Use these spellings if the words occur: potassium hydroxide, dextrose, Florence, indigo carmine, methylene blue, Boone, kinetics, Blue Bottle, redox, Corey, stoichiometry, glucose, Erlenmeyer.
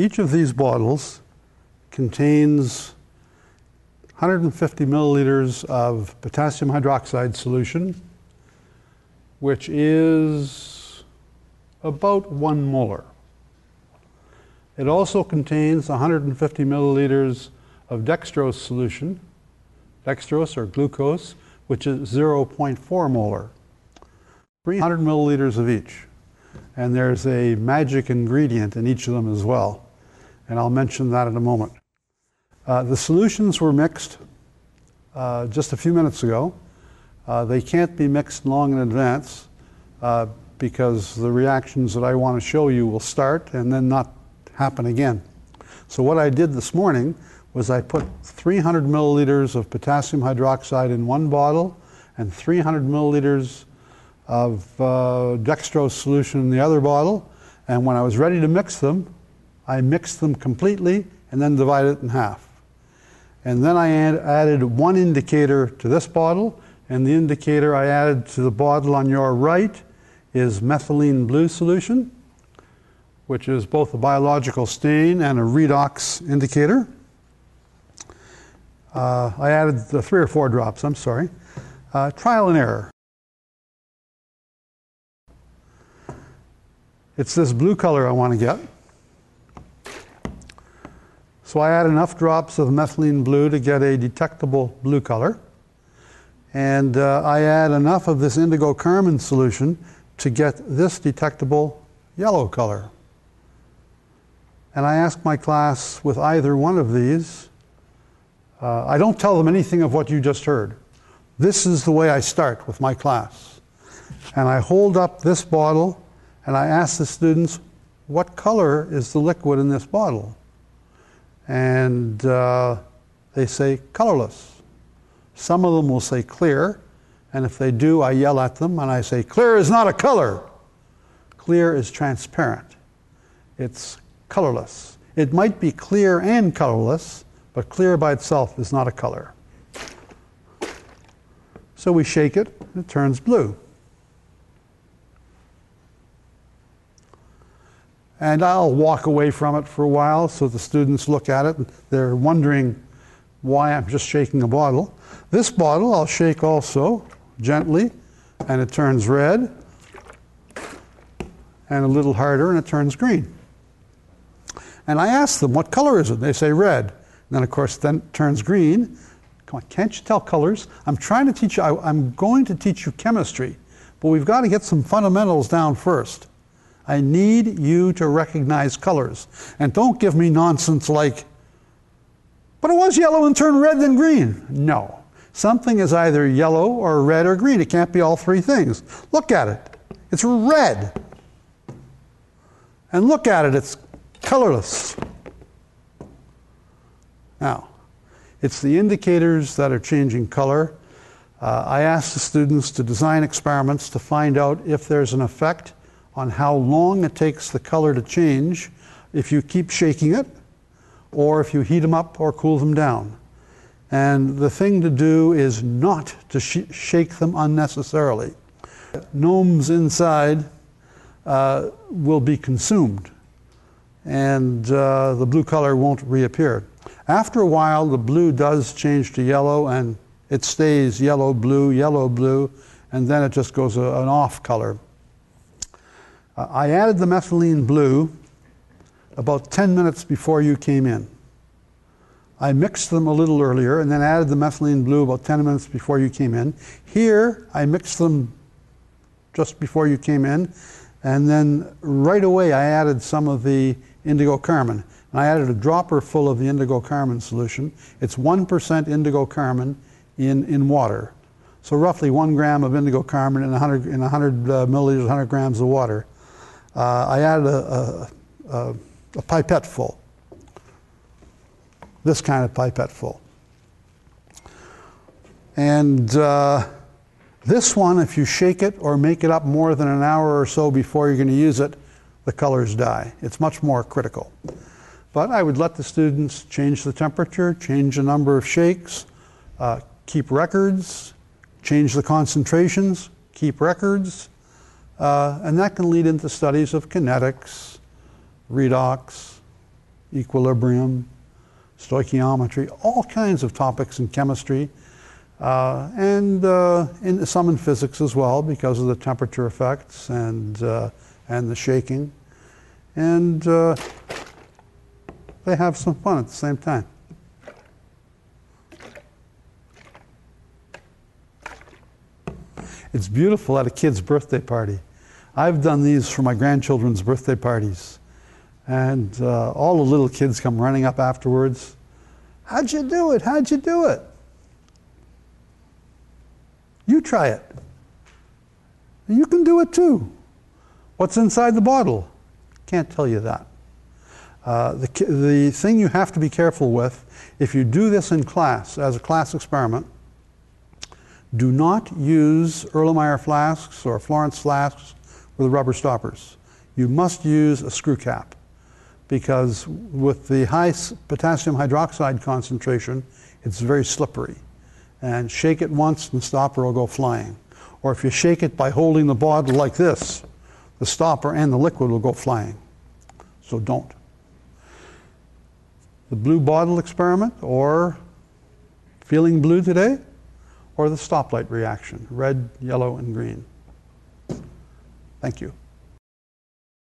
Each of these bottles contains 150 milliliters of potassium hydroxide solution, which is about 1 molar. It also contains 150 milliliters of dextrose solution, dextrose or glucose, which is 0.4 molar. 300 milliliters of each. And there's a magic ingredient in each of them as well. And I'll mention that in a moment. The solutions were mixed just a few minutes ago. They can't be mixed long in advance because the reactions that I want to show you will start and then not happen again. So what I did this morning was I put 300 milliliters of potassium hydroxide in one bottle and 300 milliliters of dextrose solution in the other bottle, and when I was ready to mix them, I mixed them completely and then divided it in half. And then I added one indicator to this bottle, and the indicator I added to the bottle on your right is methylene blue solution, which is both a biological stain and a redox indicator. I added 3 or 4 drops, I'm sorry. Trial and error. It's this blue color I want to get. So I add enough drops of methylene blue to get a detectable blue color. And I add enough of this indigo carmine solution to get this detectable yellow color. And I ask my class with either one of these, I don't tell them anything of what you just heard. This is the way I start with my class. And I hold up this bottle and I ask the students, what color is the liquid in this bottle? And they say colorless. Some of them will say clear. And if they do, I yell at them and I say, clear is not a color. Clear is transparent. It's colorless. It might be clear and colorless, but clear by itself is not a color. So we shake it, and it turns blue. And I'll walk away from it for a while so the students look at it and they're wondering why I'm just shaking a bottle. This bottle I'll shake also, gently, and it turns red, and a little harder and it turns green. And I ask them, what color is it? They say red. Then, of course, then it turns green. Come on, can't you tell colors? I'm trying to teach you, I'm going to teach you chemistry, but we've got to get some fundamentals down first. I need you to recognize colors. And don't give me nonsense like, but it was yellow and turned red then green. No. Something is either yellow or red or green. It can't be all 3 things. Look at it. It's red. And look at it. It's colorless. Now, it's the indicators that are changing color. I asked the students to design experiments to find out if there's an effect on how long it takes the color to change if you keep shaking it, or if you heat them up or cool them down. And the thing to do is not to shake them unnecessarily. Gnomes inside will be consumed, and the blue color won't reappear. After a while, the blue does change to yellow, and it stays yellow, blue, and then it just goes an off color. I added the methylene blue about 10 minutes before you came in. I mixed them a little earlier, and then added the methylene blue about 10 minutes before you came in. Here, I mixed them just before you came in, and then right away I added some of the indigo carmine. And I added a dropper full of the indigo carmine solution. It's 1% indigo carmine in water. So roughly 1 gram of indigo carmine in 100 milliliters, 100 grams of water. I added a pipette full, this kind of pipette full. And this one, if you shake it or make it up more than an hour or so before you're going to use it, the colors die. It's much more critical. But I would let the students change the temperature, change the number of shakes, keep records, change the concentrations, keep records, and that can lead into studies of kinetics, redox, equilibrium, stoichiometry, all kinds of topics in chemistry, and some in physics as well, because of the temperature effects and the shaking. And they have some fun at the same time. It's beautiful at a kid's birthday party. I've done these for my grandchildren's birthday parties. And all the little kids come running up afterwards. How'd you do it? How'd you do it? You try it. You can do it too. What's inside the bottle? Can't tell you that. The thing you have to be careful with, if you do this in class, as a class experiment, do not use Erlenmeyer flasks or Florence flasks with rubber stoppers. You must use a screw cap, because with the high potassium hydroxide concentration, it's very slippery. And shake it once and the stopper will go flying. Or if you shake it by holding the bottle like this, the stopper and the liquid will go flying. So don't. The blue bottle experiment, or feeling blue today, or the stoplight reaction, red, yellow, and green. Thank you.